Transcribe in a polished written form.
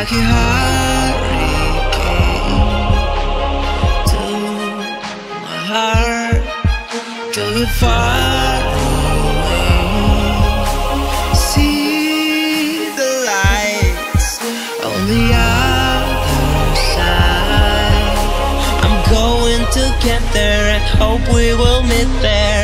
like your hurricane to my heart, till we're far away. See the lights on the other side. I'm going to get there and hope we will meet there.